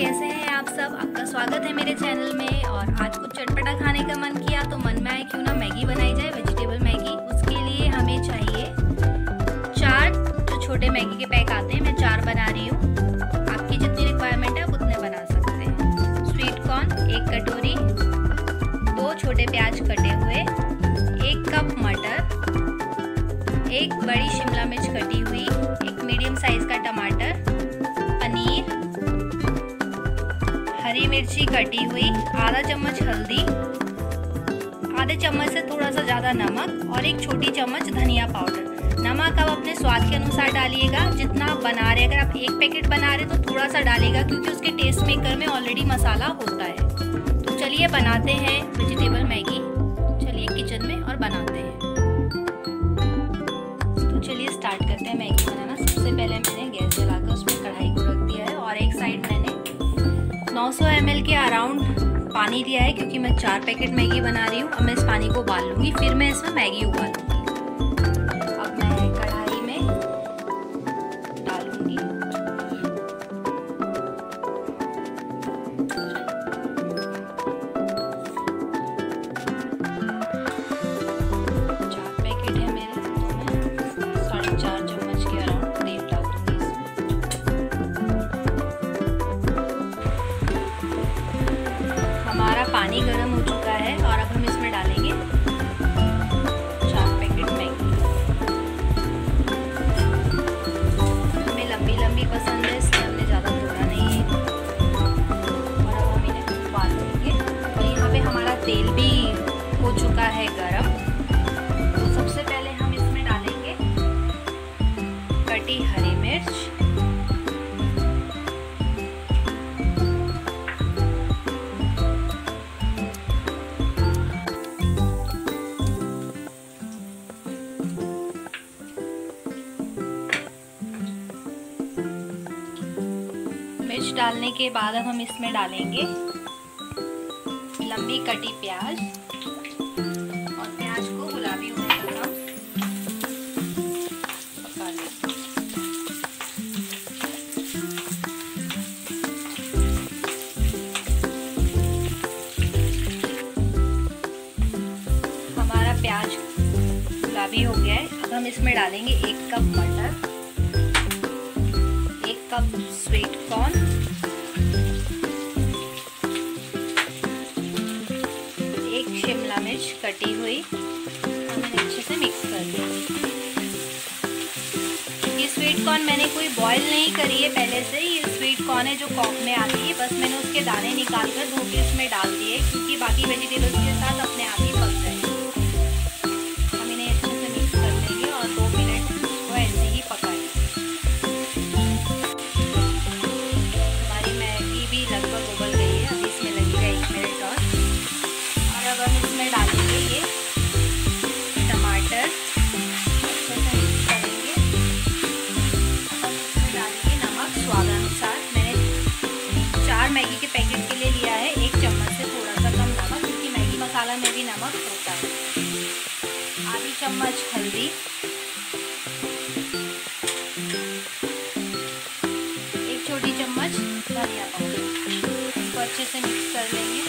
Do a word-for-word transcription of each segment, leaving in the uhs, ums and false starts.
कैसे हैं आप सब। आपका स्वागत है मेरे चैनल में। और आज कुछ चटपटा खाने का मन किया तो मन में आया क्यों ना मैगी बनाई जाए, वेजिटेबल मैगी। उसके लिए हमें चाहिए चार जो छोटे मैगी के पैक आते हैं, मैं चार बना रही हूँ। आपकी जितनी रिक्वायरमेंट है आप उतने बना सकते हैं। स्वीट कॉर्न एक कटोरी, दो छोटे प्याज कटे हुए, एक कप मटर, एक बड़ी शिमला मिर्च कटी हुई, एक मीडियम साइज का टमाटर, पनीर, हरी मिर्ची कटी हुई, आधा चम्मच हल्दी, आधे चम्मच से थोड़ा सा ज़्यादा नमक और एक छोटी चम्मच धनिया पाउडर। नमक आप अपने स्वाद के अनुसार डालिएगा, जितना आप बना रहे हैं। अगर आप एक पैकेट बना रहे हैं तो थोड़ा सा डालिएगा, क्योंकि उसके टेस्ट मेकर में ऑलरेडी मसाला होता है। तो चलिए बनाते हैं वेजिटेबल मैगी। चलिए किचन में और बनाते हैं। तो चलिए स्टार्ट करते हैं मैगी बनाना। सबसे पहले मैंने गैस जलाकर उसमें कढ़ाई को रख दिया है और एक साइड मैंने नौ सौ एम एल के अराउंड पानी लिया है, क्योंकि मैं चार पैकेट मैगी बना रही हूँ। अब मैं इस पानी को उबाल लूँगी, फिर मैं इसमें मैगी उबालूँगी। अब मैं कढ़ाई में डालूँगी। चार पैकेट है मेरे, तो मैं साढ़े चार चम्मच के अराउंड तेल डाल दूँगी इसमें। हमारा पानी गर्म हो चुका है और अब हम इसमें डालेंगे चार पैकेट मैगी। हमें लंबी लंबी पसंद है, इसलिए हमने ज़्यादा धोना नहीं है। और अब हम इन्हें उबाल लेंगे। और यहाँ पे हमारा तेल भी हो चुका है गर्म। तो सबसे पहले हम इसमें डालेंगे कटी हरी मिर्च, मिर्च डालने के बाद अब हम इसमें डालेंगे लंबी कटी प्याज। और प्याज को गुलाबी होने तक हम पका लेंगे। हमारा प्याज गुलाबी हो गया है। अब हम इसमें डालेंगे एक कप मटर, एक कप स्वीट कॉर्न, एक शिमला मिर्च कटी हुई। मैंने अच्छे से मिक्स कर दिया। ये स्वीट कॉर्न मैंने कोई बॉईल नहीं करी है पहले से। ये स्वीट कॉर्न है जो कॉक में आती है, बस मैंने उसके दाने निकाल कर धो के इसमें डाल दिए, क्योंकि बाकी वेजिटेबल्स के साथ अपने आप ही पक जाएंगे। हम इन्हें अच्छे से मिक्स कर लेंगे और दो मिनट इसको ऐसे ही पकाएंगे। मैगी के पैकेट के लिए लिया है एक चम्मच से थोड़ा सा कम नमक, क्योंकि मैगी मसाला में भी नमक होता है। आधी चम्मच हल्दी, एक छोटी चम्मच धनिया पाउडर। इसको अच्छे से मिक्स कर लेंगे।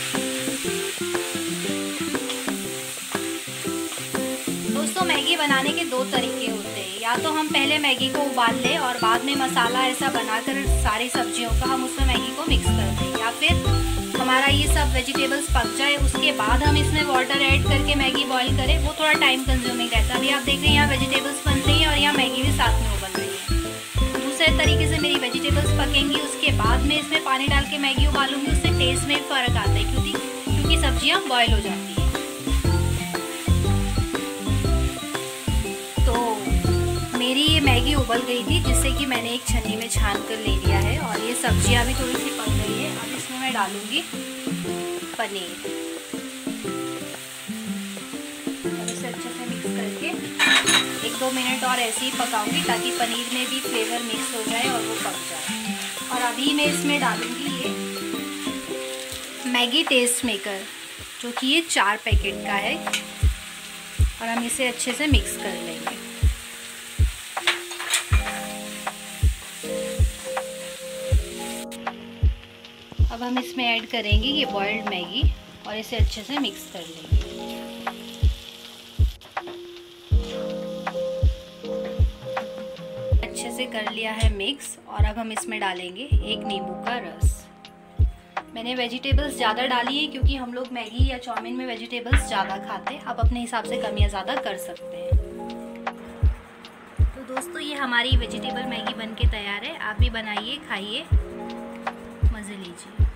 दोस्तों, मैगी बनाने के दो तरीके होते हैं। या तो हम पहले मैगी को उबाल लें और बाद में मसाला ऐसा बनाकर सारी सब्जियों का हम उसमें मैगी को मिक्स कर दें, या फिर हमारा ये सब वेजिटेबल्स पक जाए उसके बाद हम इसमें वाटर ऐड करके मैगी बॉईल करें। वो थोड़ा टाइम कंज्यूमिंग रहता है। अभी आप देख रहे हैं यहाँ वेजिटेबल्स बन रही हैं और यहाँ मैगी भी साथ में उबल रही है। दूसरे तरीके से मेरी वेजिटेबल्स पकेंगी, उसके बाद में इसमें पानी डाल के मैगी उबालूंगी। उससे टेस्ट में फ़र्क आता है, क्योंकि क्योंकि सब्जियाँ बॉयल हो जाती हैं। मेरी ये मैगी उबल गई थी, जिससे कि मैंने एक छन्नी में छान कर ले लिया है। और ये सब्जियां भी थोड़ी सी पक गई है। अब इसमें मैं डालूंगी पनीर। अब इसे अच्छे से मिक्स करके एक दो मिनट और ऐसे ही पकाऊंगी, ताकि पनीर में भी फ्लेवर मिक्स हो जाए और वो पक जाए। और अभी मैं इसमें डालूंगी ये मैगी टेस्ट मेकर, जो कि ये चार पैकेट का है। और हम इसे अच्छे से मिक्स कर लेंगे। अब हम इसमें ऐड करेंगे ये बॉइल्ड मैगी और इसे अच्छे से मिक्स कर लेंगे। अच्छे से कर लिया है मिक्स और अब हम इसमें डालेंगे एक नींबू का रस। मैंने वेजिटेबल्स ज़्यादा डाली है क्योंकि हम लोग मैगी या चाउमीन में वेजिटेबल्स ज़्यादा खाते हैं। आप अपने हिसाब से कम या ज़्यादा कर सकते हैं। तो दोस्तों ये हमारी वेजिटेबल मैगी बनके तैयार है। आप भी बनाइए, खाइए, मज़े लीजिए।